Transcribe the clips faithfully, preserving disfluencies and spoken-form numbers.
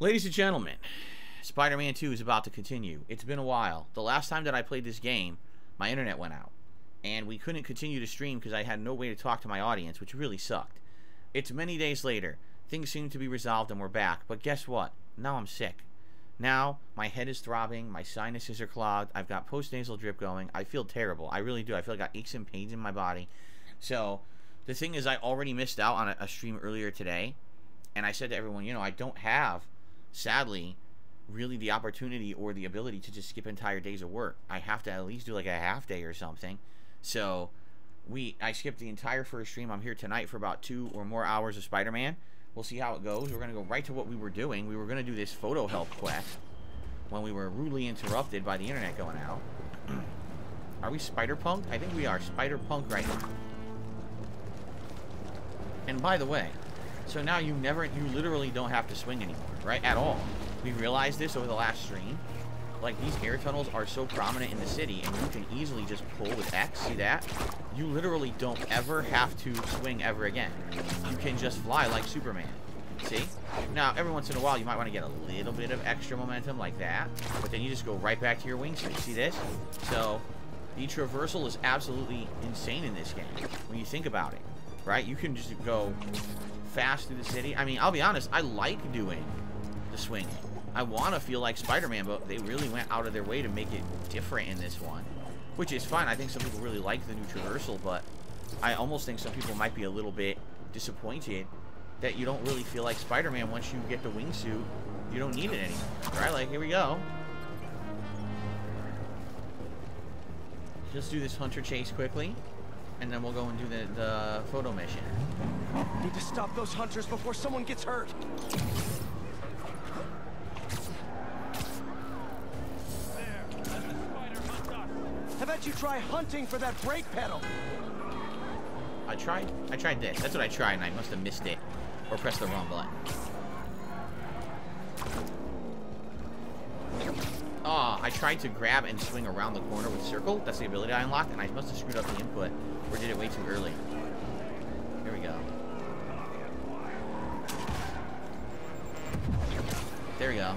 Ladies and gentlemen, Spider-Man two is about to continue. It's been a while. The last time that I played this game, my internet went out, and we couldn't continue to stream because I had no way to talk to my audience, which really sucked. It's many days later. Things seem to be resolved and we're back, but guess what? Now I'm sick. Now, my head is throbbing, my sinuses are clogged, I've got post-nasal drip going, I feel terrible, I really do, I feel like I got aches and pains in my body. So, the thing is, I already missed out on a, a stream earlier today, and I said to everyone, you know, I don't have, sadly, really the opportunity or the ability to just skip entire days of work. I have to at least do like a half day or something. So, we, I skipped the entire first stream. I'm here tonight for about two or more hours of Spider-Man. We'll see how it goes. We're going to go right to what we were doing. We were going to do this photo help quest when we were rudely interrupted by the internet going out. Are we Spider-Punk? I think we are Spider-Punk right now. And by the way, so now you never, you literally don't have to swing anymore, right? At all. We realized this over the last stream. Like, these air tunnels are so prominent in the city, and you can easily just pull with X. See that? You literally don't ever have to swing ever again. You can just fly like Superman. See? Now, every once in a while, you might want to get a little bit of extra momentum like that, but then you just go right back to your wingsuit. See this? So, the traversal is absolutely insane in this game, when you think about it, right? You can just go fast through the city. I mean, I'll be honest, I like doing the swinging. I want to feel like Spider-Man, but they really went out of their way to make it different in this one, which is fine. I think some people really like the new traversal, but I almost think some people might be a little bit disappointed that you don't really feel like Spider-Man once you get the wingsuit. You don't need it anymore, right? Like, here we go. Just do this hunter chase quickly, and then we'll go and do the, the photo mission. Need to stop those hunters before someone gets hurt. How about you try hunting for that brake pedal? I tried. I tried this. That's what I tried, and I must have missed it. Or pressed the wrong button. Oh, I tried to grab and swing around the corner with circle. That's the ability I unlocked, and I must have screwed up the input. Or did it way too early. Here we go. There we go.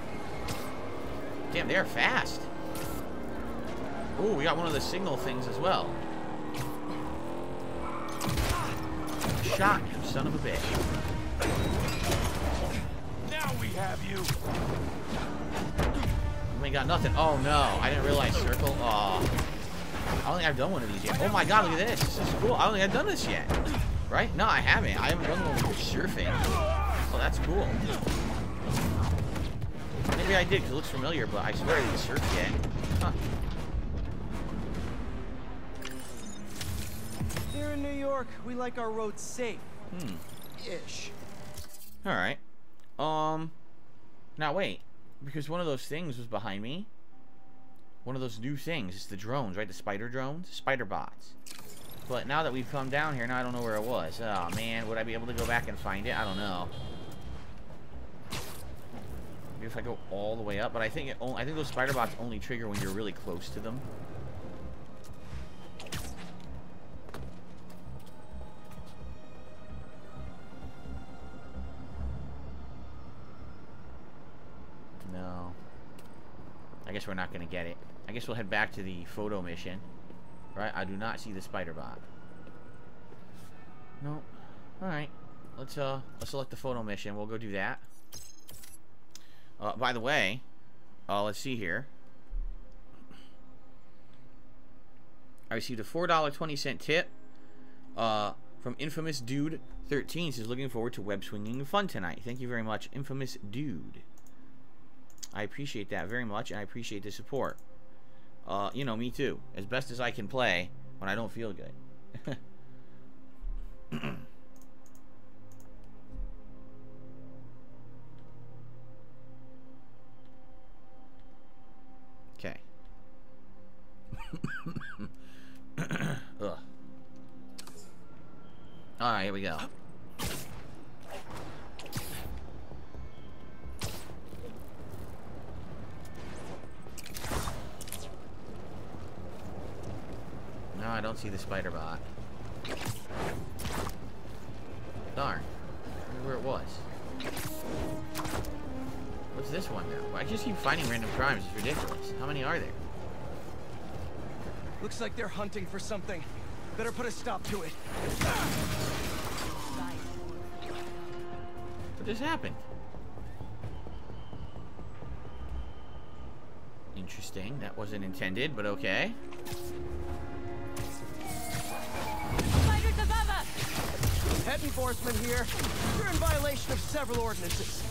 Damn, they are fast. Oh, we got one of the signal things as well. Shot, you son of a bitch. Now we have you. We got nothing. Oh no, I didn't realize circle. Oh, I don't think I've done one of these yet. Oh my god, look at this. This is cool. I don't think I've done this yet. Right? No, I haven't. I haven't done one with surfing. Oh, that's cool. Maybe I did because it looks familiar, but I swear I didn't surf yet. Huh. Here in New York, we like our roads safe. Hmm. Ish. All right. Um. Now wait, because one of those things was behind me. One of those new things. It's the drones, right? The spider drones, spider bots. But now that we've come down here, now I don't know where it was. Oh man, would I be able to go back and find it? I don't know. Maybe if I go all the way up, but I think it. Only, I think those spider bots only trigger when you're really close to them. No. I guess we're not going to get it. I guess we'll head back to the photo mission. Right? I do not see the spider bot. Nope. Alright. Let's, uh, let's select the photo mission. We'll go do that. Uh, by the way, uh, let's see here. I received a four dollar twenty cent tip, uh, from Infamous Dude thirteen. Says, looking forward to web swinging fun tonight. Thank you very much, Infamous Dude. I appreciate that very much, and I appreciate the support. Uh, you know, me too. As best as I can play when I don't feel good. Okay. Ugh. Alright, here we go. No, I don't see the spider bot. Darn. I wonder where it was. this one now? I just keep finding random crimes. It's ridiculous. How many are there? Looks like they're hunting for something. Better put a stop to it. What just happened? Interesting. That wasn't intended, but okay. Spiders above us! Head enforcement here. You're in violation of several ordinances.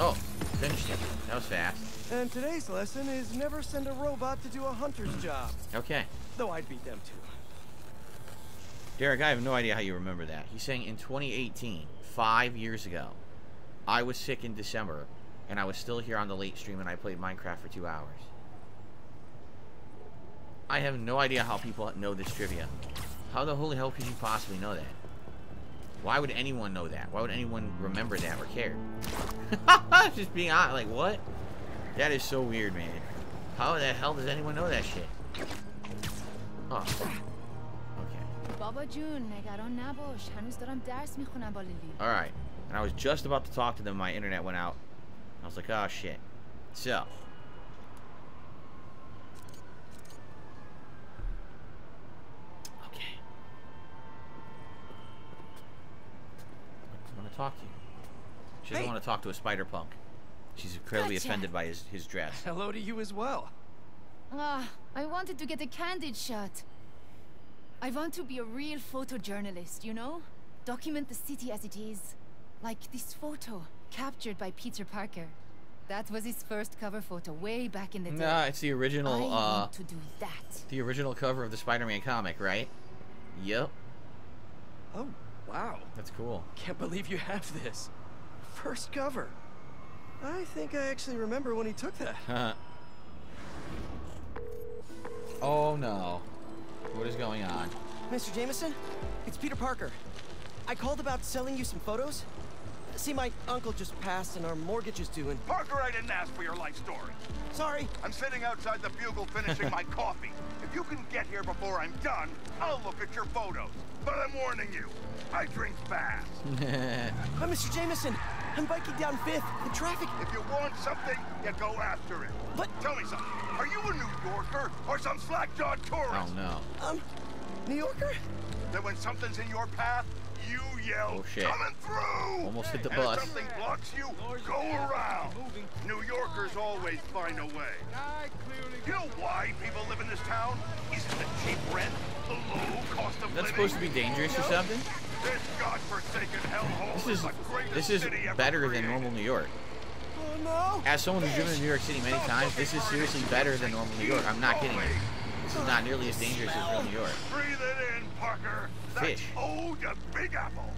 Oh, finished it. That was fast. And today's lesson is never send a robot to do a hunter's job. Okay. Though I'd beat them too. Derek, I have no idea how you remember that. He's saying in twenty eighteen, five years ago, I was sick in December, and I was still here on the late stream, and I played Minecraft for two hours. I have no idea how people know this trivia. How the holy hell could you possibly know that? Why would anyone know that? Why would anyone remember that or care? Just being honest, like, what? That is so weird, man. How the hell does anyone know that shit? Oh. Okay. Alright. And I was just about to talk to them. My internet went out. I was like, oh, shit. So. Okay. I want to talk to you. She doesn't hey. want to talk to a Spider-Punk. She's incredibly gotcha. offended by his, his dress. Hello to you as well. Ah, uh, I wanted to get a candid shot. I want to be a real photojournalist, you know? Document the city as it is. Like this photo, captured by Peter Parker. That was his first cover photo way back in the day. Nah, it's the original, I uh... want to do that. The original cover of the Spider-Man comic, right? Yep. Oh, wow. That's cool. Can't believe you have this. First cover. I think I actually remember when he took that. Huh. Oh no. What is going on? Mister Jameson, it's Peter Parker. I called about selling you some photos. See, my uncle just passed and our mortgage is due and... Parker, I didn't ask for your life story. Sorry. I'm sitting outside the Bugle finishing my coffee. If you can get here before I'm done, I'll look at your photos. But I'm warning you, I drink fast. But Mister Jameson, I'm biking down Fifth. The traffic... If you want something, you go after it. But... Tell me something. Are you a New Yorker or some slack-jawed tourist? Oh, no. Um, New Yorker? That when something's in your path, you yell, oh, shit. Coming through! Almost hit the and bus. If something blocks you, go around. New Yorkers always find a way. You know why people live in this town? Isn't the cheap rent, the low cost of living? That's supposed to be dangerous or something? This godforsaken hellhole is the greatest This is, this is better created. than normal New York. Oh, no. As someone who's driven to New York City many times, this is seriously better than normal New York. I'm not kidding you. This is not nearly as dangerous as real New York. Breathe it in, Parker. Fish. Oh, the Big Apple.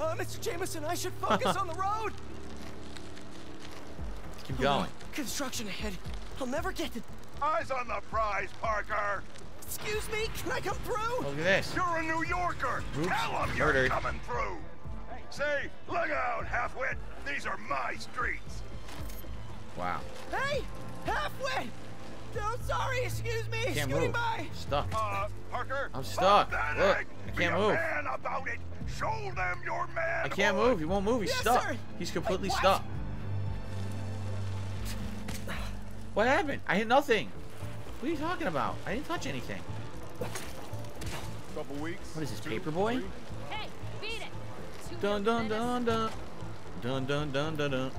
Uh, Mister Jameson, I should focus on the road. Keep going. Oh, construction ahead. I'll never get it. Eyes on the prize, Parker. Excuse me, can I come through? Look at this. You're a New Yorker. Oops. Tell them you're coming through. Hey. Say, look out, halfwit. These are my streets. Wow. Hey, halfwit. No, sorry, excuse me. Can't Scooty move. By. Stuck. Uh, Parker. I'm stuck. Look, I can't Be a move. Man about it. Show them you're mad. I can't move. He won't move. He's yes, stuck. Sir. He's completely Wait, what? stuck. What happened? I hit nothing. What are you talking about? I didn't touch anything. Couple weeks. What is this, Paperboy? Hey, beat it. Dun dun dun dun. Dun dun dun dun dun.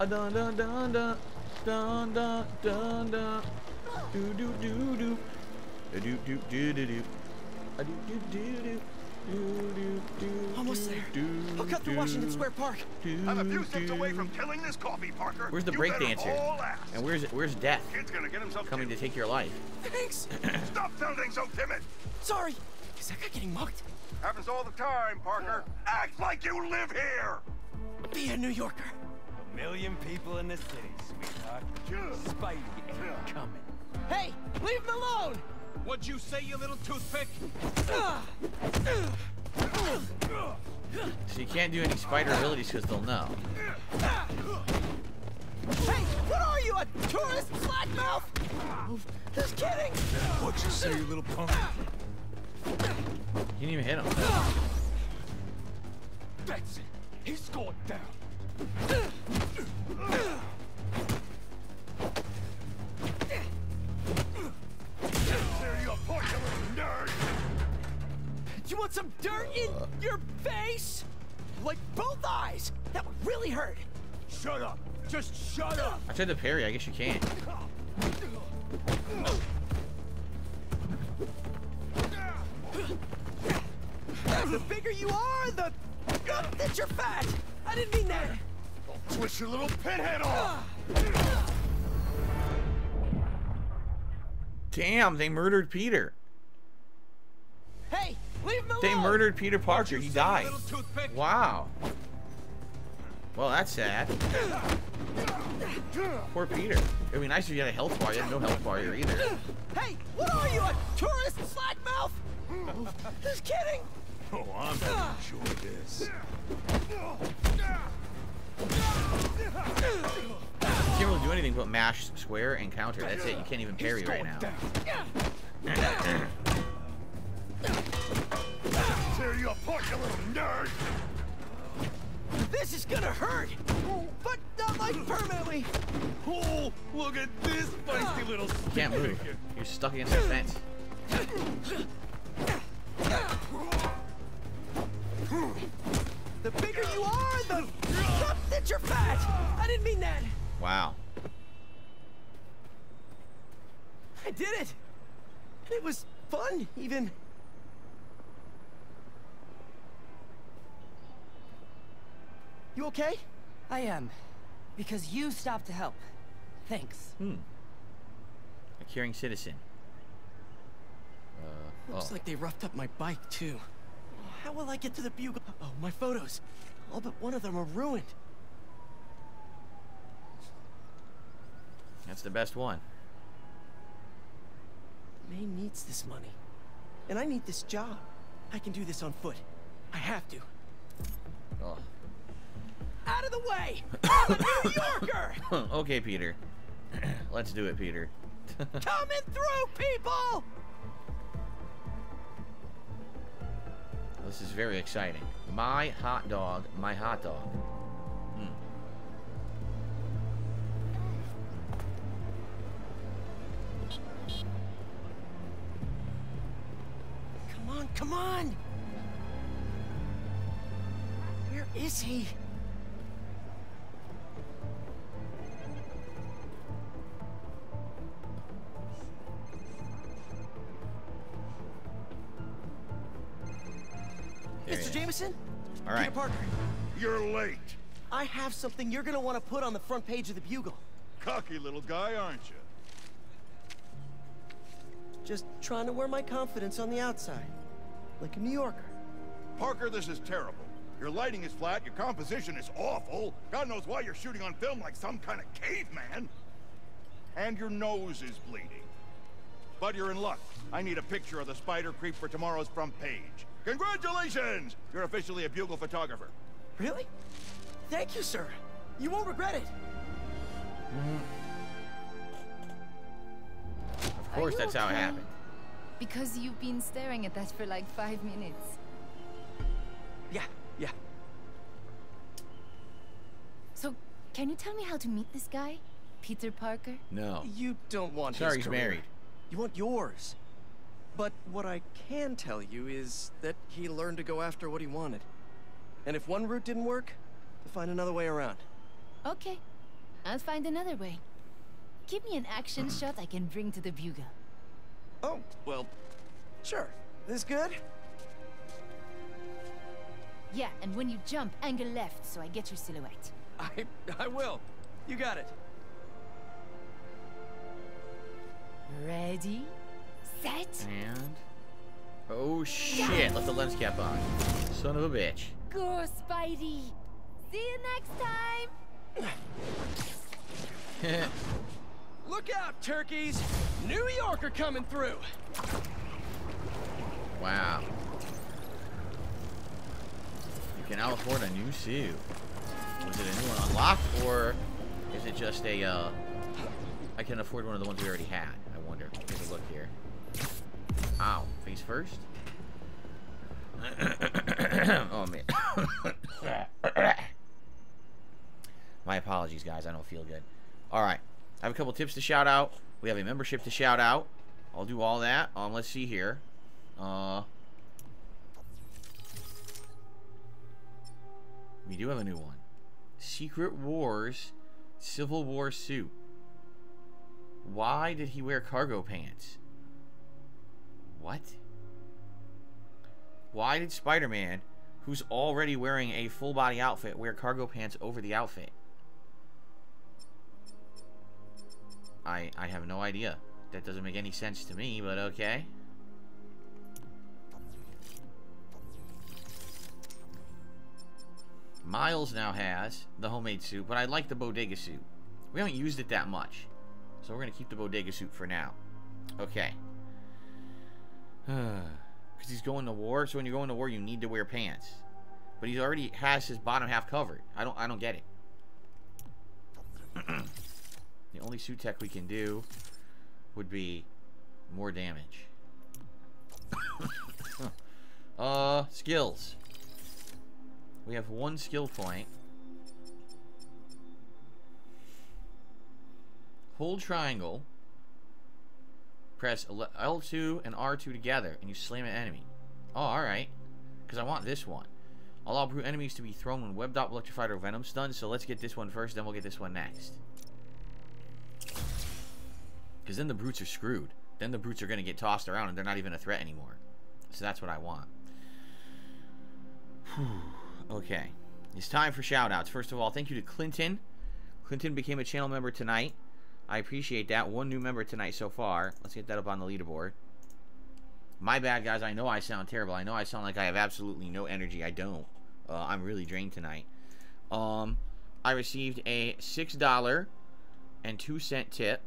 A dun dun dun dun. Dun dun dun dun. Do do do do. Do do do do do do. A do do do do. Almost there. I'll cut through Washington Square Park. I'm a few steps away from killing this coffee, Parker. Where's the break dancer? And where's where's Death? Kid's gonna get himself coming to take your life. Thanks. Stop sounding so timid. Sorry. Is that guy getting mugged? Happens all the time, Parker. Act like you live here. Be a New Yorker. A million people in the city, sweetheart. Spidey ain't coming. Hey, leave him alone. What'd you say, you little toothpick? So you can't do any spider abilities because they'll know. Hey, what are you, a tourist slack mouth! Just kidding! What you say, you little punk? You didn't even hit him. That's it! He scored down! There you are, nerd! You want some dirt in your face? Like both eyes! That would really hurt! Shut up! Just shut up! I tried to parry, I guess you can't. The bigger you are, the that you're fat! I didn't mean that! I'll twist your little pinhead off! Damn, they murdered Peter. Hey, leave him alone! They murdered Peter Parker, he died. Wow. Well, that's sad. Poor Peter. It'd be nice if you had a health bar. You had no health bar here either. Hey, what are you, a tourist slack mouth? Just kidding. Oh, I'm not sure of this. You can't really do anything but mash square and counter. That's it. You can't even parry right now. Tear you apart, you little nerd. This is gonna hurt, but not like permanently. Oh, look at this feisty little. You can't move. You're stuck against the fence. The bigger you are, the stuff that you're fat. I didn't mean that. Wow. I did it. And it was fun, even. You okay? I am. Because you stopped to help. Thanks. Hmm. A caring citizen. Uh, Looks oh. like they roughed up my bike, too. How will I get to the Bugle? Oh, my photos. All but one of them are ruined. That's the best one. May needs this money. And I need this job. I can do this on foot. I have to. Oh. Out of the way! I'm a New Yorker! Okay, Peter. Let's do it, Peter. Coming through, people! This is very exciting. My hot dog, my hot dog. Mm. Come on, come on! Where is he? Mister Jameson? All right. Peter Parker. You're late. I have something you're going to want to put on the front page of the Bugle. Cocky little guy, aren't you? Just trying to wear my confidence on the outside. Like a New Yorker. Parker, this is terrible. Your lighting is flat, your composition is awful. God knows why you're shooting on film like some kind of caveman. And your nose is bleeding. But you're in luck. I need a picture of the spider creep for tomorrow's front page. Congratulations! You're officially a Bugle photographer. Really? Thank you, sir. You won't regret it. Mm-hmm. Of course, that's okay? How it happened. Because you've been staring at that for like five minutes. Yeah, yeah. So, can you tell me how to meet this guy? Peter Parker? No. You don't want Sorry, his Sorry, he's married. You want yours. But what I can tell you is that he learned to go after what he wanted. And if one route didn't work, to find another way around. Okay. I'll find another way. Give me an action shot I can bring to the Bugle. Oh, well, sure. This good? Yeah, and when you jump, angle left so I get your silhouette. I... I will. You got it. Ready? Set? And... Oh shit, yeah. Left the lens cap on. Son of a bitch. Go, Spidey. See you next time. Look out, turkeys. New Yorker coming through. Wow. You can now afford a new suit. Was it a new one unlocked, or is it just a, uh... I couldn't afford one of the ones we already had. I wonder. Take a look here. Ow. Face first. Oh, man. My apologies, guys. I don't feel good. All right. I have a couple tips to shout out. We have a membership to shout out. I'll do all that. Um, let's see here. Uh, we do have a new one. Secret Wars Civil War suit. Why did he wear cargo pants? What? Why did Spider-Man, who's already wearing a full-body outfit, wear cargo pants over the outfit? I, I have no idea. That doesn't make any sense to me, but okay. Miles now has the homemade suit, but I like the bodega suit. We haven't used it that much, so we're going to keep the bodega suit for now. Okay. Because he's going to war, so when you're going to war, you need to wear pants. But he already has his bottom half covered. I don't, I don't get it. The only suit tech we can do would be more damage. uh, skills. We have one skill point. Hold triangle. Press L two and R two together, and you slam an enemy. Oh, alright. Because I want this one. Allow brute enemies to be thrown when webbed up, electrified, or venom stunned. So let's get this one first, then we'll get this one next. Because then the brutes are screwed. Then the brutes are going to get tossed around, and they're not even a threat anymore. So that's what I want. Whew. Okay, it's time for shout-outs. First of all, thank you to Clinton. Clinton became a channel member tonight. I appreciate that. One new member tonight so far. Let's get that up on the leaderboard. My bad, guys. I know I sound terrible. I know I sound like I have absolutely no energy. I don't. Uh, I'm really drained tonight. Um, I received a six dollars and two cents tip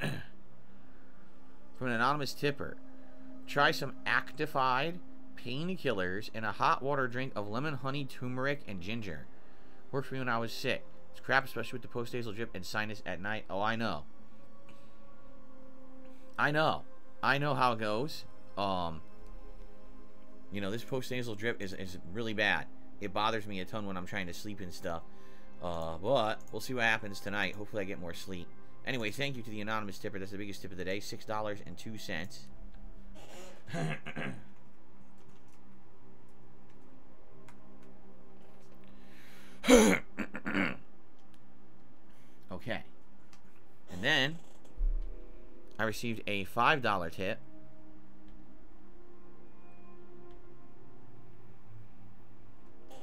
from an anonymous tipper. Try some Actified painkillers and a hot water drink of lemon, honey, turmeric, and ginger. Worked for me when I was sick. It's crap, especially with the post-nasal drip and sinus at night. Oh, I know. I know. I know how it goes. Um, you know, this post-nasal drip is, is really bad. It bothers me a ton when I'm trying to sleep and stuff. Uh, but we'll see what happens tonight. Hopefully I get more sleep. Anyway, thank you to the anonymous tipper. That's the biggest tip of the day. six dollars and two cents. Okay. And then I received a five dollar tip .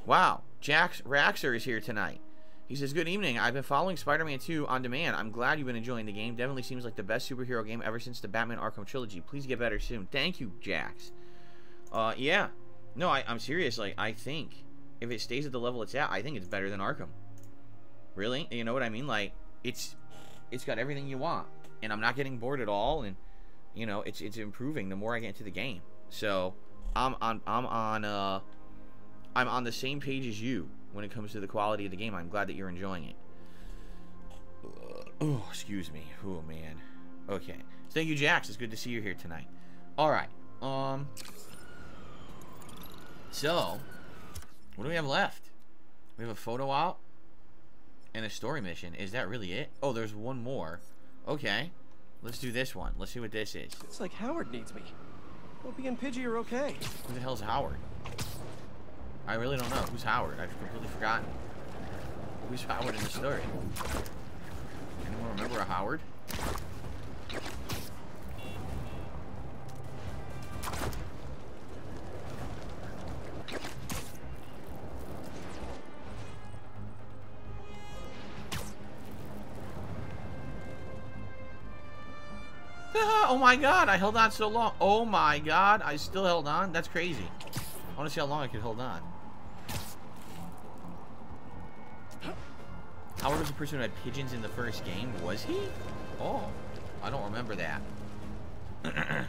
Wow, Jax Raxer is here tonight. He says, good evening. I've been following Spider-Man two on demand. I'm glad you've been enjoying the game. Definitely seems like the best superhero game ever since the Batman Arkham Trilogy. Please get better soon. Thank you, Jax. Uh, yeah. No, I, I'm serious. Like, I think if it stays at the level it's at, I think it's better than Arkham. Really? You know what I mean? Like, it's it's got everything you want. And I'm not getting bored at all. And, you know, it's it's improving the more I get into the game. So, I'm on, I'm on, uh, I'm on the same page as you when it comes to the quality of the game. I'm glad that you're enjoying it. Oh, excuse me. Oh, man. Okay. Thank you, Jax. It's good to see you here tonight. All right. Um. So... what do we have left? We have a photo out and a story mission. Is that really it? Oh, there's one more. Okay. Let's do this one. Let's see what this is. It's like Howard needs me. Opie and Pidgey are okay. Who the hell's Howard? I really don't know. Who's Howard? I've completely forgotten. Who's Howard in the story? Anyone remember a Howard? Oh my god, I held on so long. Oh my god, I still held on. That's crazy. I want to see how long I could hold on. Howard was the person who had pigeons in the first game. Was he? Oh, I don't remember that. hmm.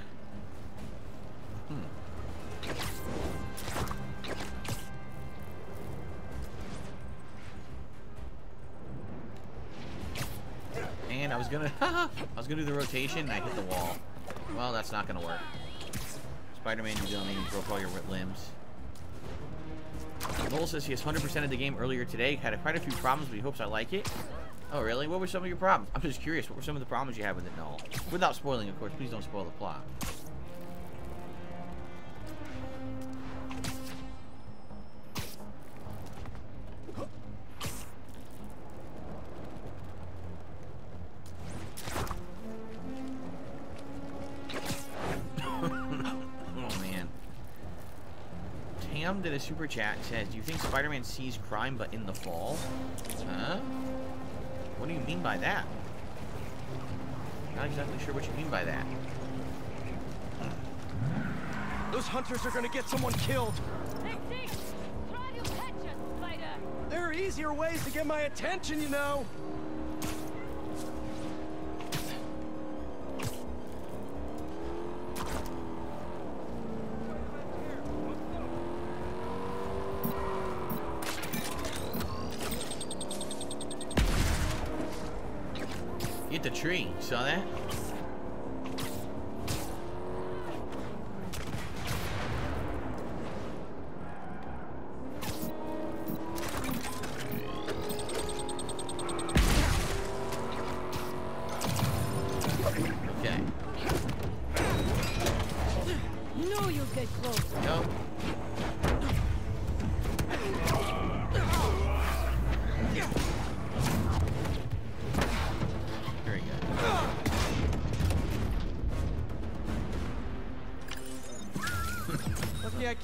was gonna I was gonna do the rotation and I hit the wall. Well, that's not gonna work. Spider-Man, you don't even broke all your limbs. Lowell says he has one hundred percent of the game earlier today. Had quite a few problems, but he hopes I like it. Oh, really? What were some of your problems? I'm just curious. What were some of the problems you had with it, Noel? Without spoiling, of course. Please don't spoil the plot. Did a super chat says, do you think Spider-Man sees crime but in the fall? Huh? What do you mean by that? Not exactly sure what you mean by that. Those hunters are gonna get someone killed. They think. Try to catch us, Spider. There are easier ways to get my attention, you know. Tree, saw that? Okay. No, you'll get close. Nope.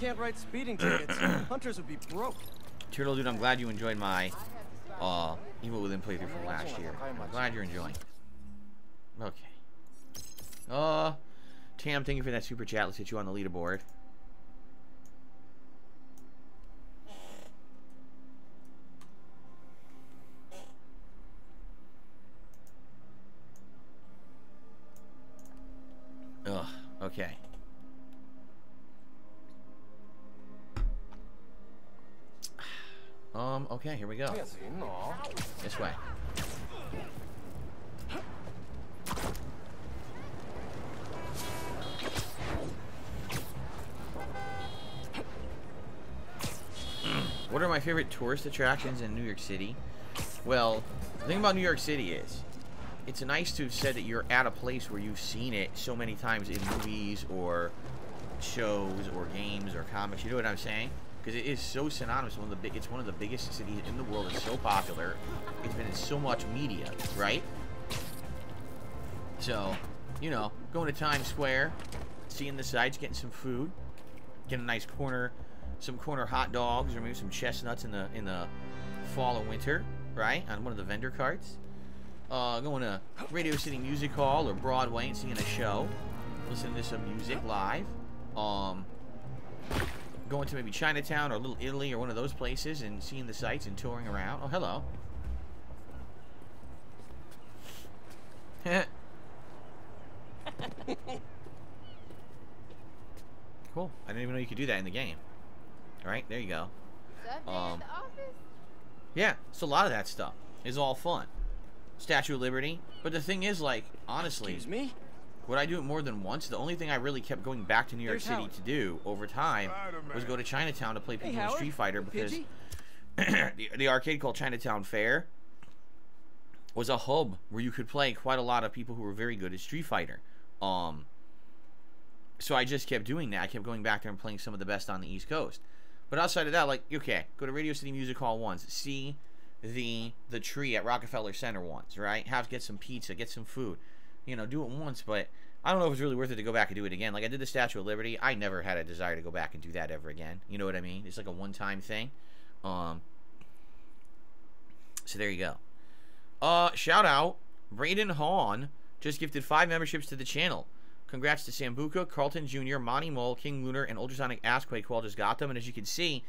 Can't write speeding tickets. Hunters would be broke. Turtle dude, I'm glad you enjoyed my uh, Evil Within playthrough from last year. I'm glad you're enjoying. Okay. Uh, Tam, thank you for that super chat. Let's hit you on the leaderboard. Ugh. Okay. Um, okay, here we go. This way. What are my favorite tourist attractions in New York City? Well, the thing about New York City is, it's nice to have said that you're at a place where you've seen it so many times in movies or shows or games or comics. You know what I'm saying? Because it is so synonymous, one of the big, it's one of the biggest cities in the world. It's so popular. It's been in so much media, right? So, you know, going to Times Square, seeing the sights, getting some food, getting a nice corner, some corner hot dogs, or maybe some chestnuts in the in the fall and winter, right? On one of the vendor carts. Uh, going to Radio City Music Hall or Broadway and seeing a show, listening to some music live. Um. Going to maybe Chinatown or Little Italy or one of those places and seeing the sights and touring around. Oh, hello. Cool. I didn't even know you could do that in the game. All right, there you go. Um, yeah, so a lot of that stuff is all fun. Statue of Liberty. But the thing is, like, honestly... Excuse me? Would I do it more than once? The only thing I really kept going back to New York City to do over time was go to Chinatown to play Pidgey and Street Fighter because the, the arcade called Chinatown Fair was a hub where you could play quite a lot of people who were very good at Street Fighter. Um, so I just kept doing that. I kept going back there and playing some of the best on the East Coast. But outside of that, like, okay, go to Radio City Music Hall once. See the, the tree at Rockefeller Center once, right? Have get some pizza, get some food. You know, do it once, but I don't know if it's really worth it to go back and do it again. Like, I did the Statue of Liberty. I never had a desire to go back and do that ever again. You know what I mean? It's like a one-time thing. Um, so there you go. Uh, shout out, Braden Hahn just gifted five memberships to the channel. Congrats to Sambuca, Carlton Junior, Monty Mole, King Lunar, and Ultrasonic Assquake, who all just got them. And as you can see,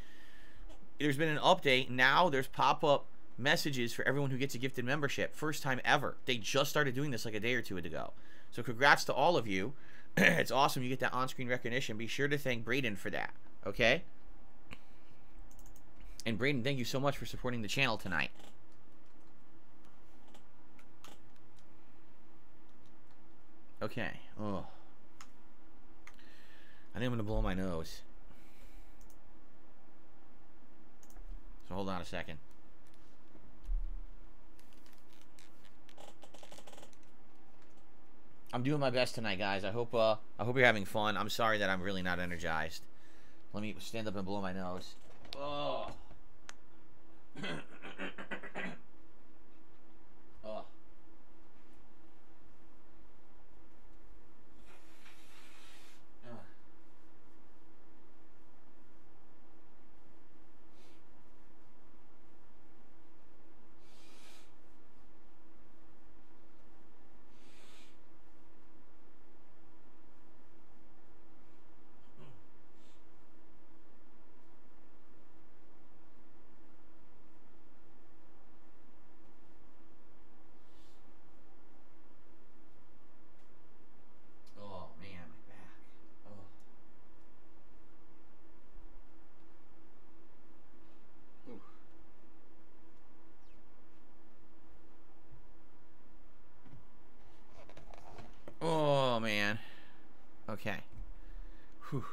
there's been an update. Now there's pop-up messages for everyone who gets a gifted membership. First time ever. They just started doing this like a day or two ago. So congrats to all of you. It's awesome you get that on-screen recognition. Be sure to thank Braden for that. Okay? And Braden, thank you so much for supporting the channel tonight. Okay. Oh. I think I'm gonna blow my nose. So hold on a second. I'm doing my best tonight, guys. I hope uh I hope you're having fun. I'm sorry that I'm really not energized. Let me stand up and blow my nose. Oh. Oh. Okay. Whew.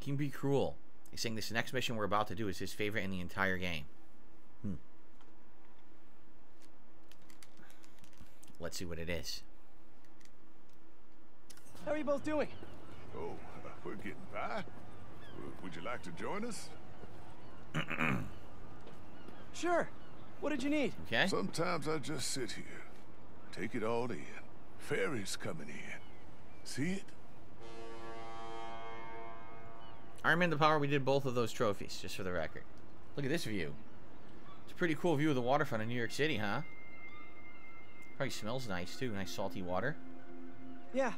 Can be cruel. He's saying this next mission we're about to do is his favorite in the entire game. Hmm. Let's see what it is. How are you both doing? Oh, uh, we're getting by. Would you like to join us? Sure. What did you need? Okay. Sometimes I just sit here. Take it all in. Fairies coming in. See it? Iron Man the Power, we did both of those trophies, just for the record. Look at this view. It's a pretty cool view of the waterfront in New York City, huh? Probably smells nice, too. Nice salty water. Yeah.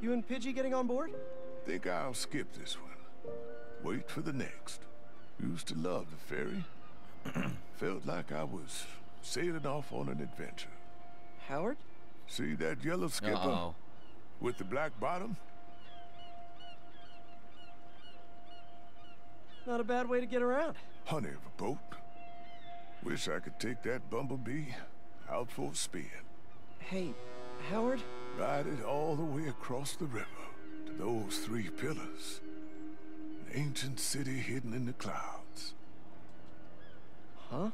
You and Pidgey getting on board? Think I'll skip this one. Wait for the next. Used to love the ferry. Felt like I was sailing off on an adventure. Howard? See that yellow skipper uh-oh. with the black bottom? Not a bad way to get around. Honey of a boat. Wish I could take that bumblebee out for a spin. Hey, Howard? Ride it all the way across the river to those three pillars. An ancient city hidden in the clouds. Huh?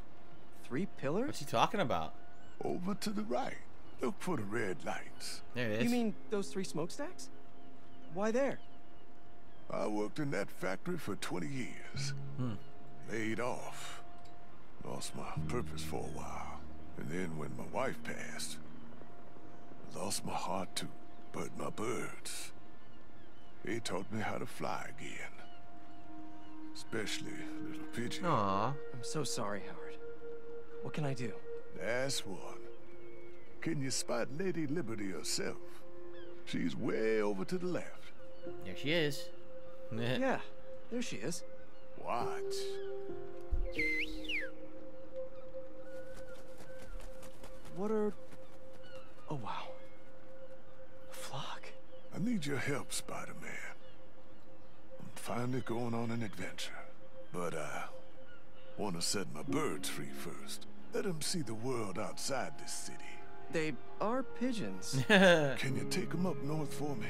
Three pillars? What's he talking about? Over to the right. Look for the red lights. There it is. You mean those three smokestacks? Why there? I worked in that factory for twenty years. Hmm. Laid off. Lost my purpose for a while. And then when my wife passed, lost my heart too. But my birds, they taught me how to fly again. Especially little Pidgey. Aww. I'm so sorry, Howard. What can I do? That's one. Can you spot Lady Liberty herself? She's way over to the left. There she is. Yeah, there she is. Watch. What are... Oh, wow. A flock. I need your help, Spider-Man. Finally going on an adventure, but I want to set my birds free first. Let them see the world outside this city. They are pigeons. Can you take them up north for me?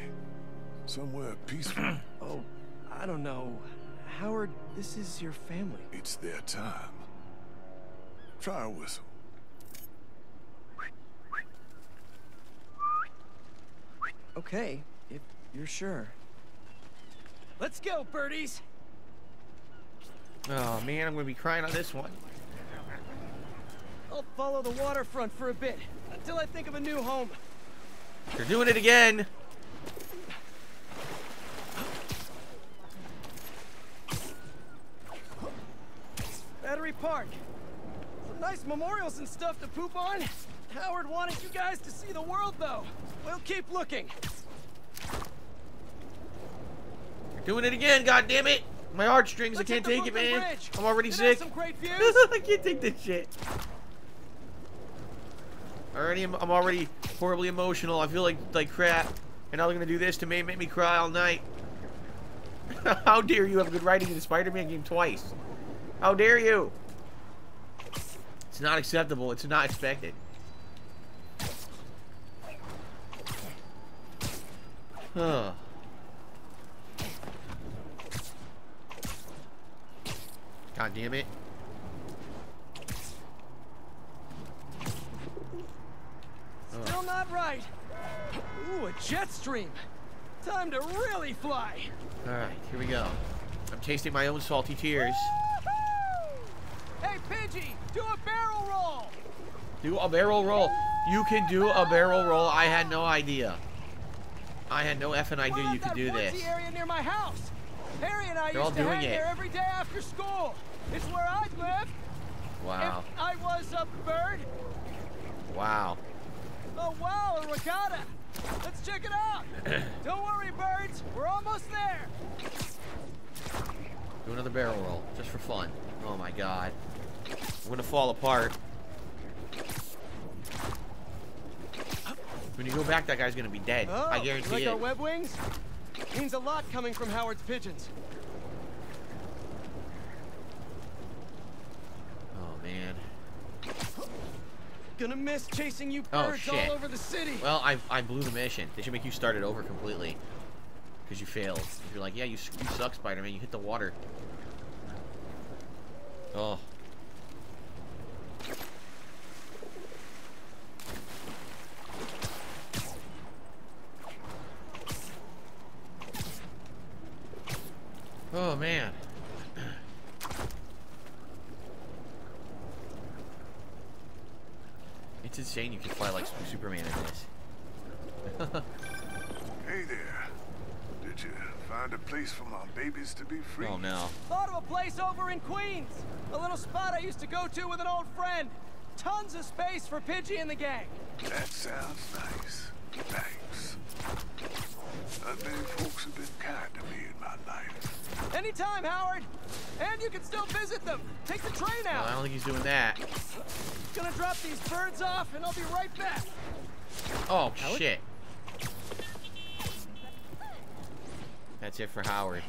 Somewhere peaceful. Oh, I don't know. Howard, this is your family. It's their time. Try a whistle. Okay, if you're sure. Let's go, birdies! Oh man, I'm gonna be crying on this one. I'll follow the waterfront for a bit, until I think of a new home. You're doing it again! Battery Park. Some nice memorials and stuff to poop on. Howard wanted you guys to see the world, though. We'll keep looking. Doing it again, god damn it! My heartstrings, I can't take it, man. I'm already sick. I can't take this shit. Already, I'm, I'm already horribly emotional. I feel like like crap, and now they're gonna do this to me, make me cry all night. How dare you have good writing in a Spider-Man game twice? How dare you? It's not acceptable. It's not expected. Huh. God damn it. Still uh. not right. Ooh, a jet stream. Time to really fly. All right, here we go. I'm tasting my own salty tears. Hey, Pidgey, do a barrel roll. Do a barrel roll. You can do a barrel roll. I had no idea. I had no effing idea you could do this. Area near my house. Harry and I They're used to hang there every day after school. It's where I lived. Wow. If I was a bird. Wow. Oh wow, a regatta. Let's check it out. Don't worry, birds. We're almost there. Do another barrel roll, just for fun. Oh my God. I'm gonna fall apart. When you go back, that guy's gonna be dead. Oh, I guarantee like it. Like our web wings? Means a lot coming from Howard's pigeons. Oh man. Gonna miss chasing you birds oh, all over the city. Well, I I blew the mission. They should make you start it over completely. Cause you failed. You're like, yeah, you, you suck, Spider-Man. You hit the water. Oh. Oh man. It's insane you can fly like Superman in this. Hey there. Did you find a place for my babies to be free? Oh no. Thought of a place over in Queens. A little spot I used to go to with an old friend. Tons of space for Pidgey and the gang. That sounds nice. Thanks. Uh, many folks have been kind to me in my life. Anytime, Howard. And you can still visit them. Take the train out. Well, I don't think he's doing that. Gonna drop these birds off and I'll be right back. Oh, Howard? Shit. That's it for Howard.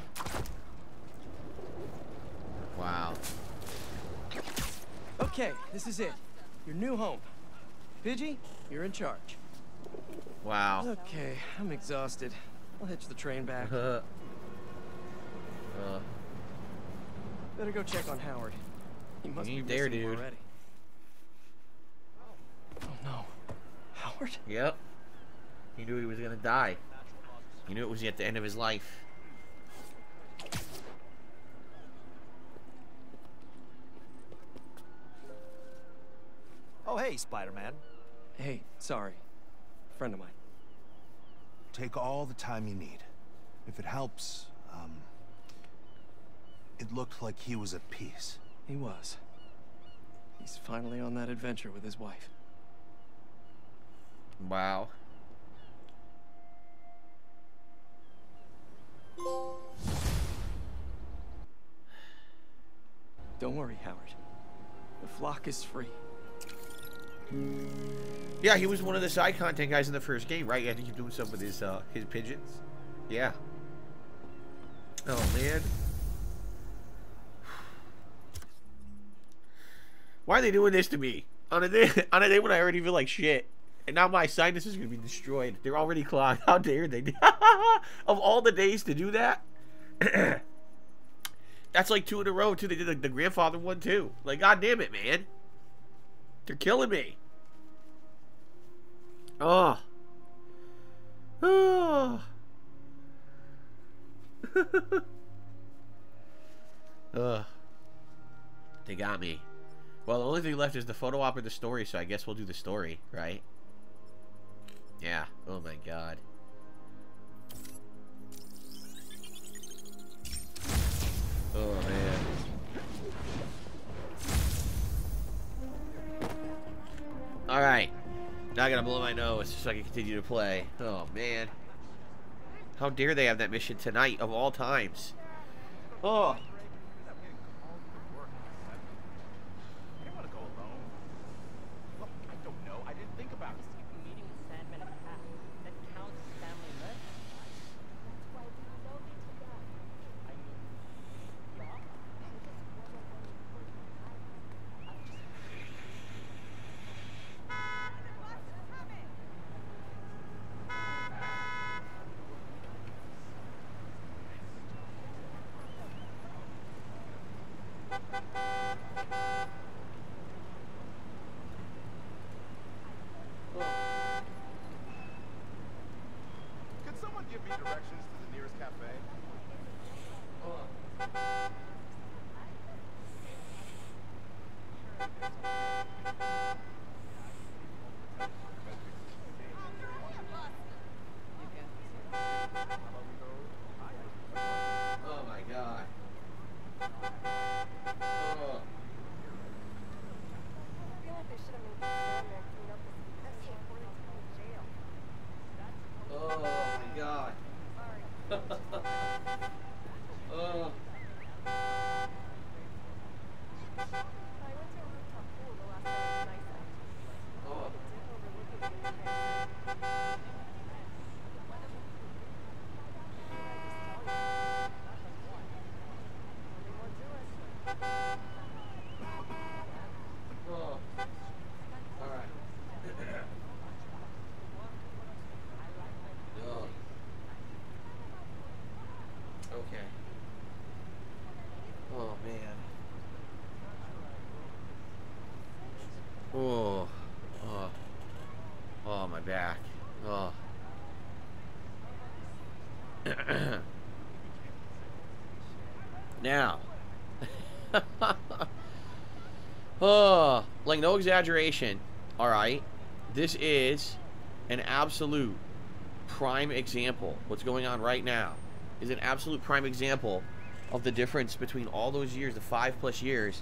Wow. Okay, this is it. Your new home. Pidgey, you're in charge. Wow. Okay, I'm exhausted. I'll hitch the train back. uh. Better go check on Howard. He must be there, dude. Already. Oh no, Howard? Yep. He knew he was gonna die. He knew it was at the end of his life. Oh hey, Spider-Man. Hey, sorry. Friend of mine. Take all the time you need. If it helps, um... it looked like he was at peace. He was. He's finally on that adventure with his wife. Wow. Don't worry, Howard. The flock is free. Yeah, he was one of the side content guys in the first game, right? He had to keep doing stuff with his uh, his pigeons. Yeah. Oh man. Why are they doing this to me on a day on a day when I already feel like shit, and now my sinus is gonna be destroyed? They're already clogged. How dare they? Of all the days to do that. That's like two in a row too. They did the, the grandfather one too. Like, god damn it, man. They're killing me. Oh. Oh. Ugh. They got me. Well, the only thing left is the photo op and the story, so I guess we'll do the story, right? Yeah. Oh my god. Oh man. Alright, now I gotta blow my nose so I can continue to play. Oh man. How dare they have that mission tonight of all times? Oh! Uh, like, no exaggeration. Alright. This is an absolute prime example. What's going on right now is an absolute prime example of the difference between all those years, the five plus years,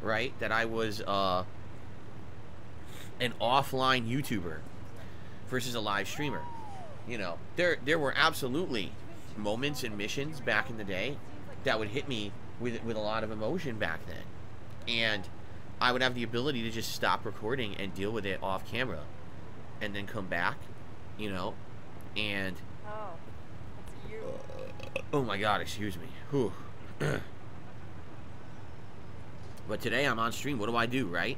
right, that I was uh, an offline YouTuber versus a live streamer. You know, there, there were absolutely moments and missions back in the day that would hit me with, with a lot of emotion back then. And I would have the ability to just stop recording and deal with it off camera and then come back, you know, and... Oh, that's you. Uh, oh my God, excuse me. Whew. But today I'm on stream. What do I do, right?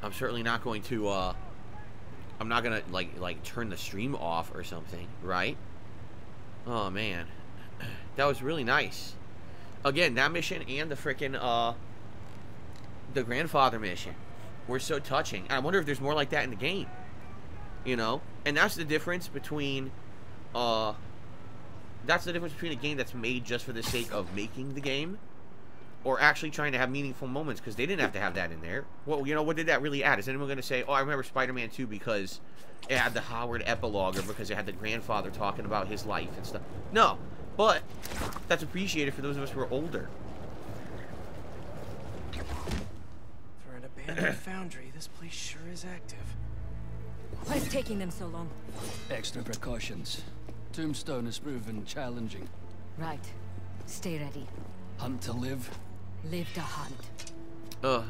I'm certainly not going to, uh... I'm not gonna, like, like turn the stream off or something, right? Oh, man. That was really nice. Again, that mission and the frickin', uh... the grandfather mission were so touching. And I wonder if there's more like that in the game. You know? And that's the difference between, uh... that's the difference between a game that's made just for the sake of making the game or actually trying to have meaningful moments, because they didn't have to have that in there. Well, you know, what did that really add? Is anyone going to say, oh, I remember Spider-Man two because it had the Howard epilogue or because it had the grandfather talking about his life and stuff? No, but that's appreciated for those of us who are older. For an abandoned foundry, this place sure is active. Why is taking them so long? Extra precautions. Tombstone has proven challenging. Right. Stay ready. Hunt to live. Live to hunt. Ugh.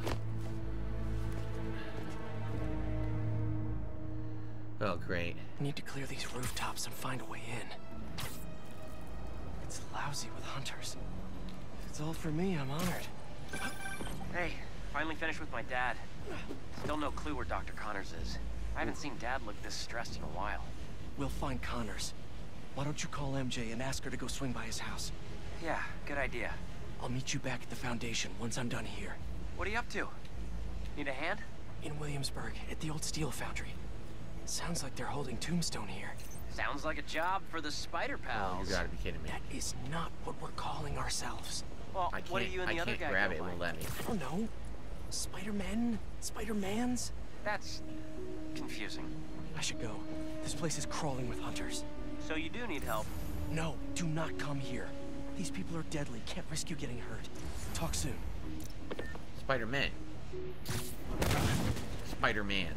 Oh, great. I need to clear these rooftops and find a way in. It's lousy with hunters. If it's all for me, I'm honored. Hey, finally finished with my dad. Still no clue where Doctor Connors is. I haven't seen Dad look this stressed in a while. We'll find Connors. Why don't you call M J and ask her to go swing by his house? Yeah, good idea. I'll meet you back at the Foundation once I'm done here. What are you up to? Need a hand? In Williamsburg, at the old steel foundry. Sounds like they're holding Tombstone here. Sounds like a job for the Spider Pals. Oh, you gotta be kidding me. That is not what we're calling ourselves. Well, I what are you and the I other guy grab it, it won't let me. I don't know. Spider-Men? Spider-Mans? That's confusing. I should go. This place is crawling with hunters. So you do need help. No, do not come here. These people are deadly. Can't risk you getting hurt. Talk soon. Spider-Man. Spider-Man.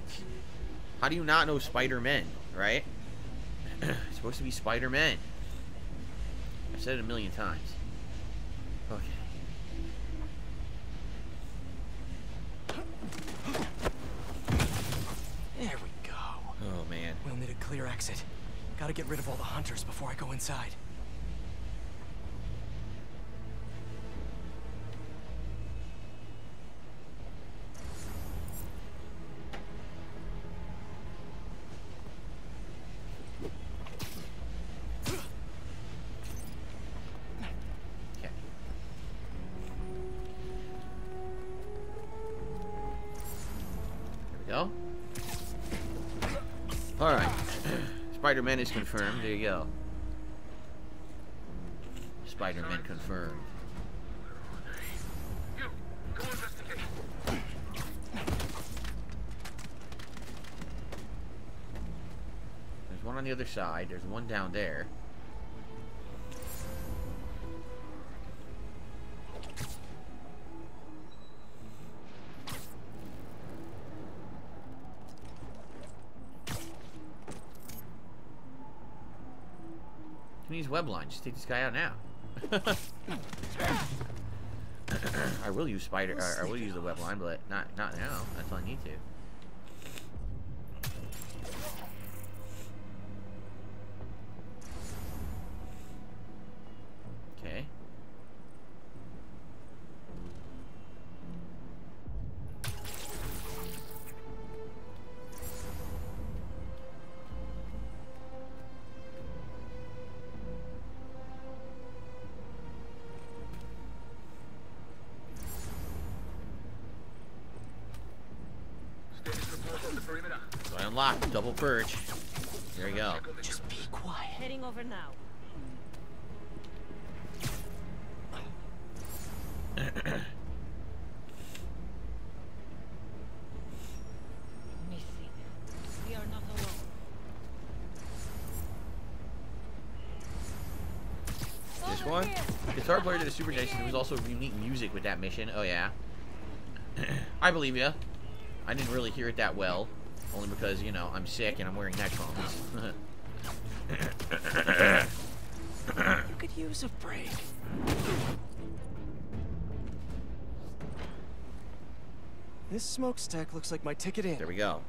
How do you not know Spider-Man, right? It's supposed to be Spider-Man. I've said it a million times. Okay. There we go. Oh, man. We'll need a clear exit. Gotta get rid of all the hunters before I go inside. Spider-Man is confirmed. There you go. Spider-Man confirmed. There's one on the other side. There's one down there. Use web line. Just take this guy out now. I will use spider. Or I will use the web line, but not not now. That's all I need to. Okay. Lock, double perch. There you go. Just be quiet. Heading over now. third player to the Super Jason. There was also unique music with that mission. Oh, yeah. I believe ya. I didn't really hear it that well. Only because, you know, I'm sick and I'm wearing headphones. You could use a break. This smokestack looks like my ticket in. There we go.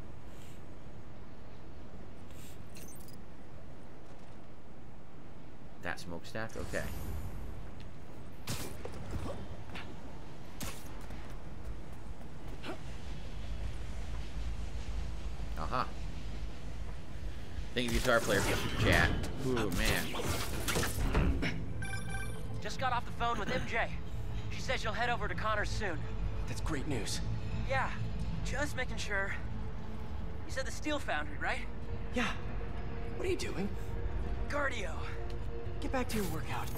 That smokestack? Okay. Aha. Uh-huh. Thank you, guitar player, for the chat. Ooh, man. Just got off the phone with M J. She says she'll head over to Connors soon. That's great news. Yeah, just making sure. You said the steel foundry, right? Yeah. What are you doing? Cardio. Get back to your workout.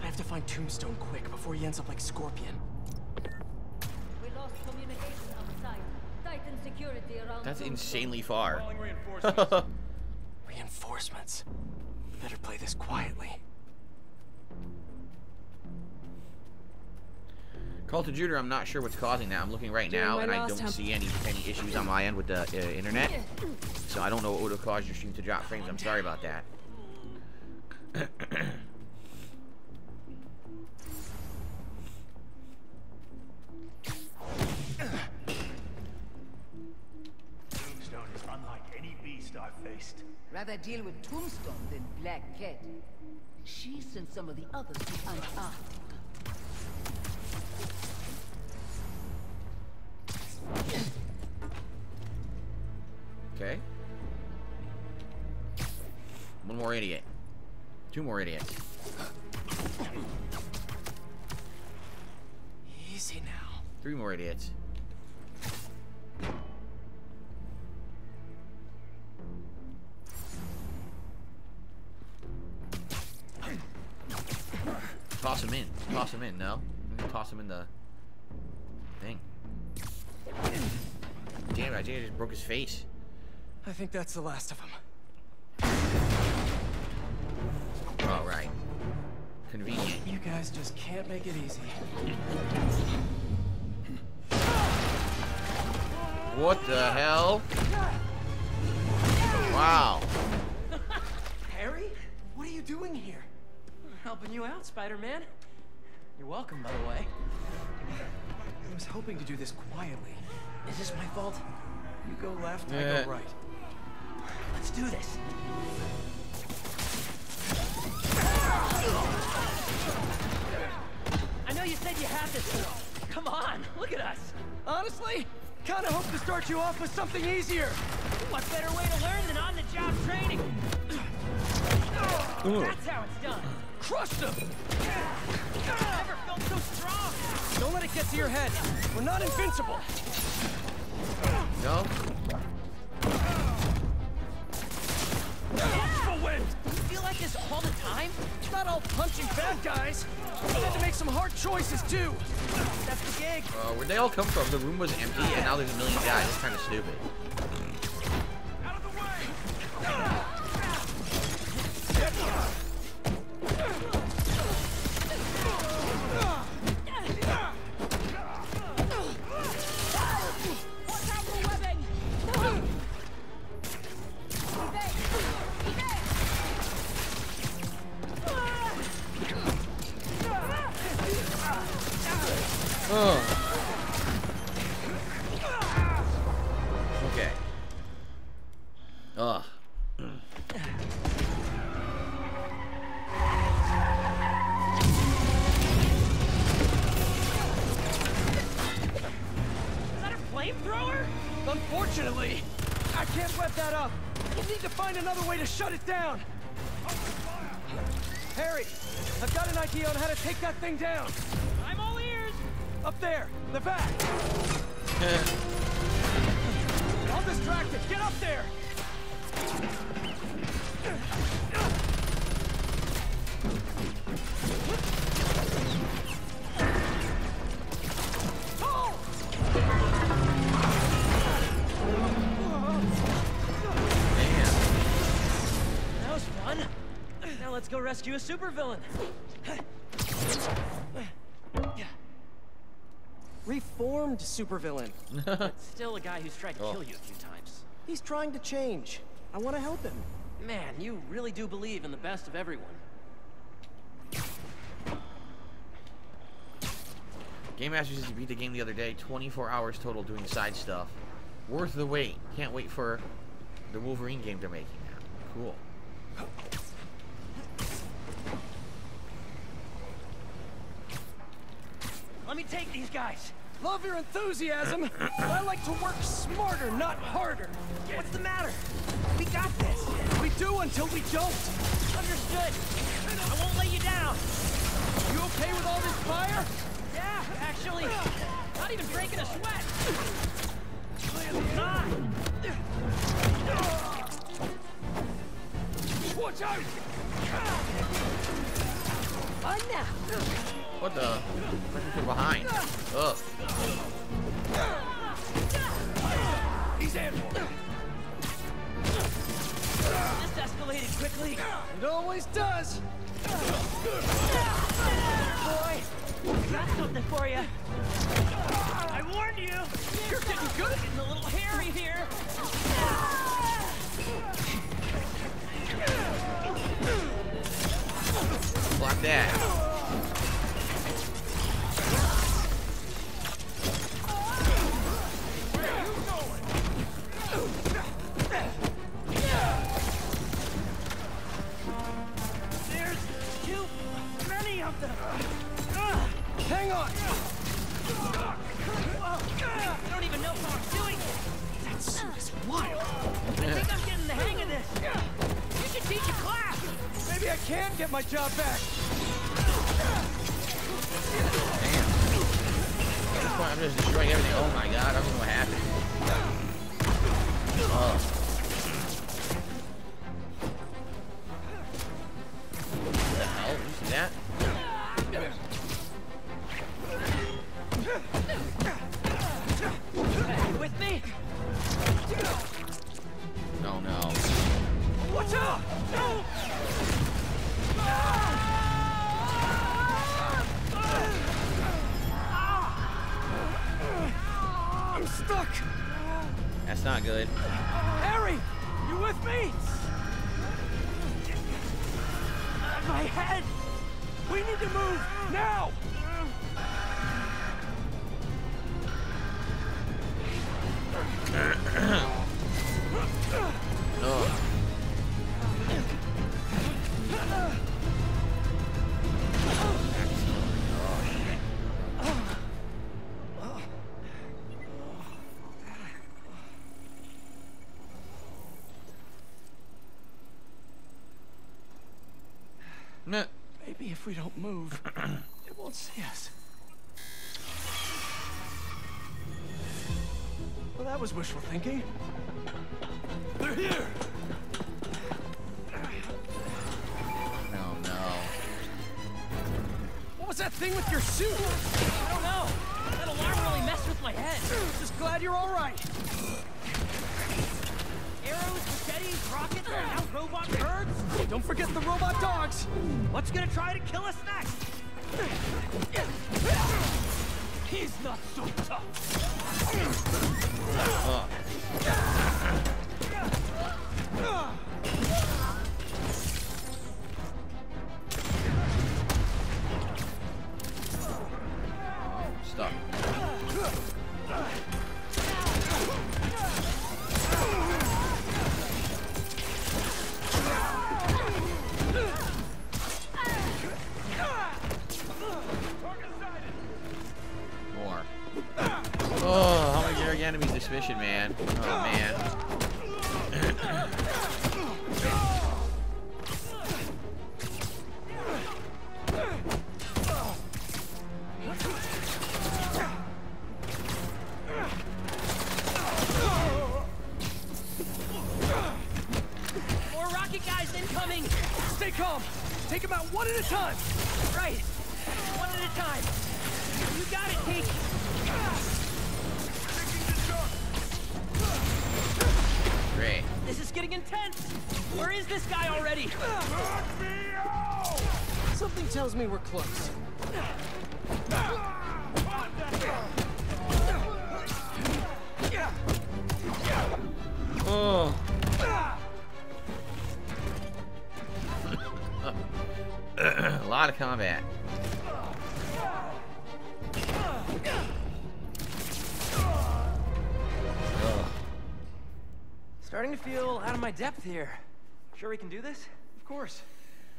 I have to find Tombstone quick before he ends up like Scorpion. We lost communication outside. Tighten security around. That's insanely far. Reinforcements. Reinforcements. Better play this quietly. Call to Judah, I'm not sure what's causing that. I'm looking right Dude, now, and I don't see any any issues on my end with the uh, internet. So I don't know what would have caused your stream to drop frames. I'm sorry about that. Tombstone is unlike any beast I've faced. Rather deal with Tombstone than Black Cat. She sent some of the others to unarmed. Okay. One more idiot. Two more idiots. Easy now. Three more idiots. Toss him in. Toss him in, no? Toss him in the thing. Damn it, I just broke his face. I think that's the last of them. Alright. Convenient. You guys just can't make it easy. What the hell? Wow. Harry? What are you doing here? I'm helping you out, Spider-Man. You're welcome, by the way. I was hoping to do this quietly. Is this my fault? You go left, yeah. I go right. Let's do this. I know you said you had this. Come on, look at us. Honestly, kind of hope to start you off with something easier. What better way to learn than on-the-job training? Ooh. That's how it's done. Crushed them. I've never felt so strong. Don't let it get to your head. We're not invincible. No. Punch the wind. You feel like this all the time? It's not all punching bad guys. You had to make some hard choices too. That's the gig. Uh, where'd they all come from? The room was empty, and now there's a million guys. It's kind of stupid. Out of the way. Oh. Okay. Ugh. Is that a flamethrower? Unfortunately, I can't web that up. We'll need to find another way to shut it down. Harry, I've got an idea on how to take that thing down. Up there, in the back. I'm distracted. Get up there. Damn. That was fun. Now let's go rescue a supervillain. reformed supervillain. But still a guy who's tried to oh. kill you a few times. He's trying to change. I want to help him. Man, you really do believe in the best of everyone. Game Master says he beat the game the other day. twenty-four hours total doing side stuff. Worth the wait. Can't wait for the Wolverine game they're making now. Cool. Let me take these guys. Love your enthusiasm, but I like to work smarter, not harder. What's the matter? We got this. We do until we don't. Understood. I won't let you down. You okay with all this fire? Yeah, actually. Not even breaking a sweat. Watch out! On now. What the? From behind. Ugh. He's after. Just escalated quickly. It always does. Boy, got something for you. I warned you. You're getting good. Getting a little hairy here. Block that. Hang on! I don't even know how I'm doing it! That suit is wild! I think I'm getting the hang of this! You should teach a class! Maybe I can get my job back! Damn. At this point, I'm just destroying everything. Oh my god, I don't know what happened. Oh. If we don't move, it won't see us. Well, that was wishful thinking. They're here! No, no. What was that thing with your suit? I don't know. That alarm really messed with my head. Just glad you're all right. Arrows, machetes, rockets, and now robot birds. Hey, don't forget the robot dogs. What's gonna try to kill us next? He's not so tough. Uh. Mission, man. Oh, man. More rocket guys incoming! Stay calm! Take them out one at a time! Right! One at a time! You got it, Pete! This is getting intense! Where is this guy already? Something tells me we're close. lot of combat. Ugh. Starting to feel out of my depth here. Sure we can do this? Of course.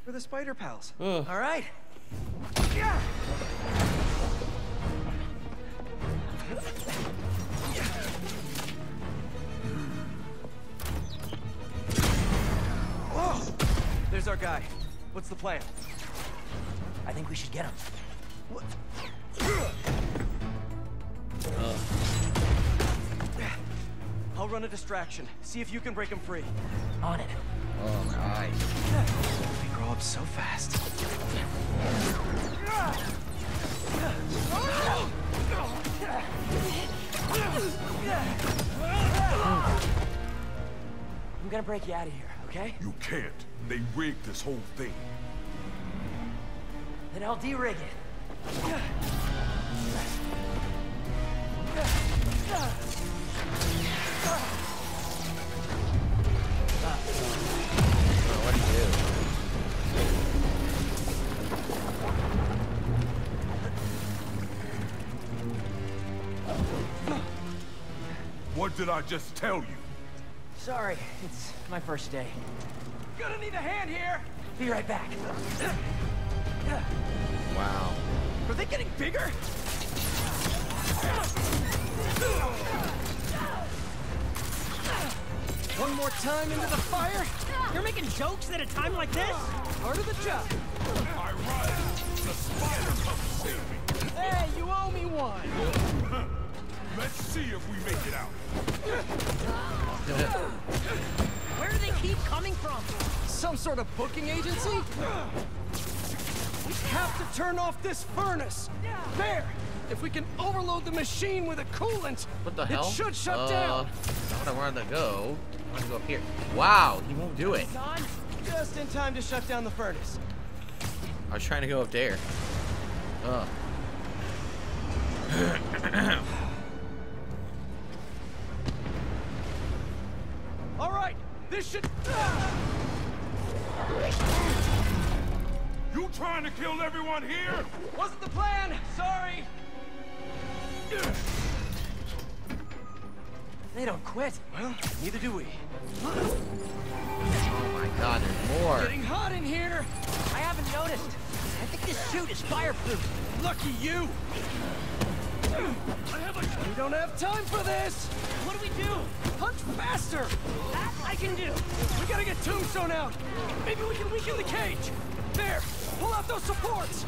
We're the Spider Pals. Ugh. All right. Yeah. Oh, there's our guy. What's the plan? I think we should get him. What? Uh. I'll run a distraction. See if you can break him free. On it. Oh my eyes. They grow up so fast. I'm gonna break you out of here, okay? You can't. They rigged this whole thing. Then I'll de-rig it. What did I just tell you? Sorry, it's my first day. Gonna need a hand here. Be right back. Wow. Are they getting bigger? One more time into the fire? You're making jokes at a time like this? Part of the job. I rise. The spider comes to me. Hey, you owe me one. Let's see if we make it out. Where do they keep coming from? Some sort of booking agency? We have to turn off this furnace. There! If we can overload the machine with a coolant, what the hell? It should shut uh, down. I don't know where to go. I'm gonna go up here. Wow, he won't do it. Just in time to shut down the furnace. I was trying to go up there. Uh. All right, this should. You trying to kill everyone here? Wasn't the plan. Sorry. They don't quit. Well, neither do we. Oh my God, there's more. It's getting hot in here. I haven't noticed. I think this suit is fireproof. Lucky you. I have a... We don't have time for this! What do we do? Punch faster! That I can do! We gotta get Tombstone out! Maybe we can weaken the cage! There! Pull out those supports!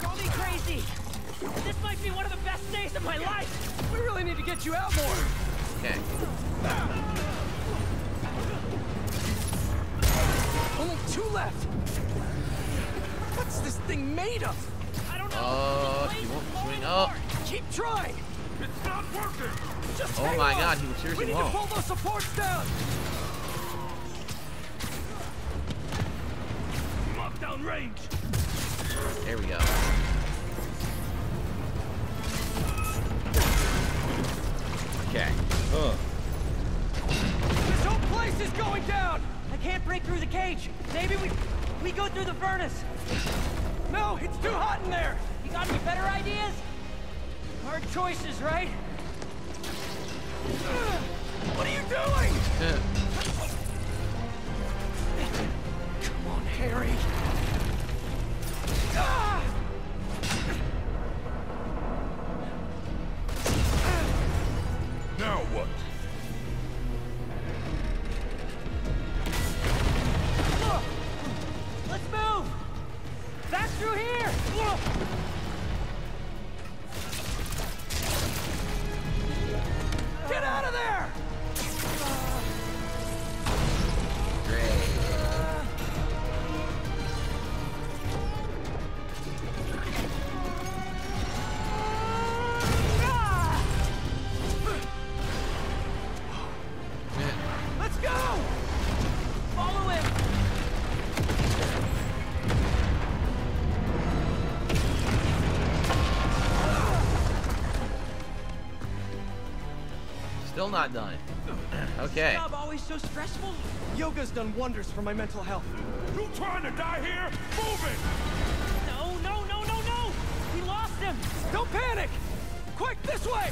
Call me crazy! This might be one of the best days of my life! We really need to get you out more! Okay. Only two left! What's this thing made of? Oh, he won't swing up. Keep trying. It's not working. Just oh my on. God, he was seriously we need won't. To pull those supports down. Lockdown range. There we go. Okay. Ugh. This whole place is going down. I can't break through the cage. Maybe we we go through the furnace. No, it's too hot in there! You got any better ideas? Hard choices, right? What are you doing? Come on, Harry. Ah! Now what? Through here! Whoa. Get out of there! Great. Still not done. Okay. This job always so stressful. Yoga's done wonders for my mental health. You trying to die here? Move it! No, no, no, no, no! We lost him! Don't panic! Quick, this way!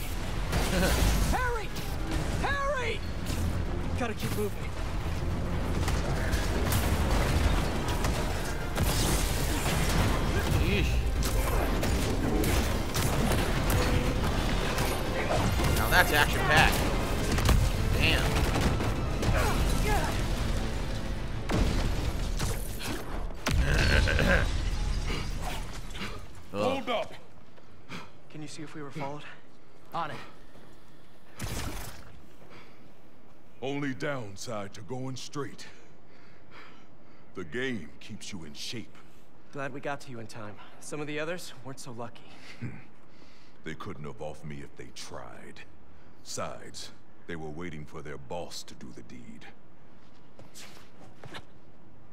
Harry! Harry! Gotta keep moving. Yeesh. Now that's action-packed. Damn. Hold up. Can you see if we were followed? On it. Only downside to going straight. The game keeps you in shape. Glad we got to you in time. Some of the others weren't so lucky. They couldn't have offed me if they tried. Besides, they were waiting for their boss to do the deed.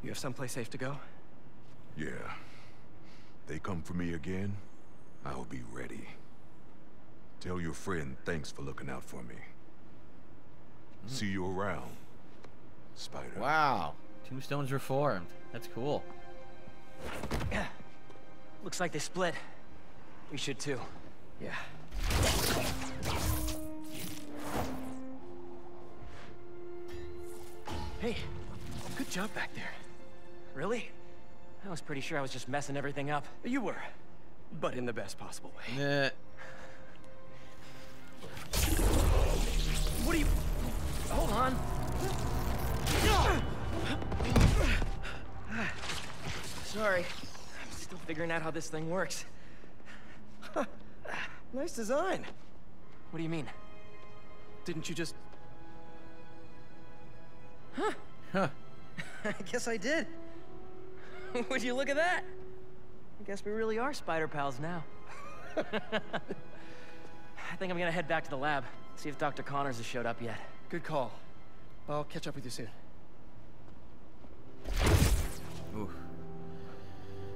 You have someplace safe to go? Yeah. They come for me again, I'll be ready. Tell your friend thanks for looking out for me. Mm. See you around, Spider. Wow. Tombstone's reformed. That's cool. Looks like they split. We should too. Yeah. Hey, good job back there. Really? I was pretty sure I was just messing everything up. You were, but in the best possible way. Nah. What are you... Hold on. Sorry, I'm still figuring out how this thing works. Huh. Nice design. What do you mean? Didn't you just... Huh? Huh. I guess I did. Would you look at that? I guess we really are spider pals now. I think I'm gonna head back to the lab, see if Doctor Connors has showed up yet. Good call. I'll catch up with you soon. Ooh.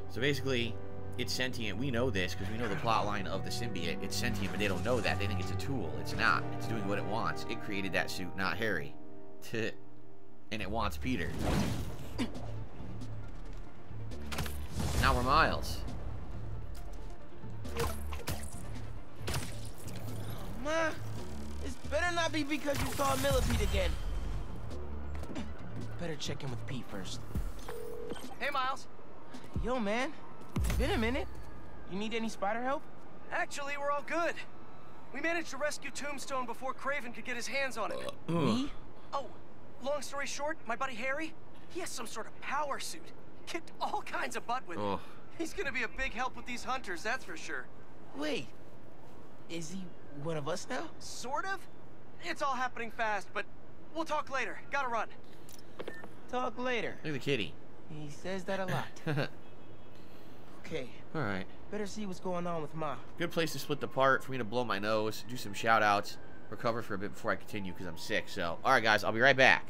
So basically, it's sentient. We know this because we know the plot line of the symbiote. It's sentient, but they don't know that. They think it's a tool. It's not. It's doing what it wants. It created that suit, not Harry. And it wants Peter. Now we're Miles. Ma, this better not be because you saw a millipede again. Better check in with Pete first. Hey, Miles. Yo, man. It's been a minute. You need any spider help? Actually, we're all good. We managed to rescue Tombstone before Craven could get his hands on it. Uh, Me? Oh, long story short, my buddy Harry, he has some sort of power suit. Kicked all kinds of butt with him. Uh, He's gonna be a big help with these hunters, that's for sure. Wait, is he one of us now? Sort of? It's all happening fast, but we'll talk later. Gotta run. Talk later. Look at the kitty. He says that a lot. Okay. All right. Better see what's going on with Ma. Good place to split the part for me to blow my nose, do some shout outs, recover for a bit before I continue because I'm sick. So, all right, guys, I'll be right back.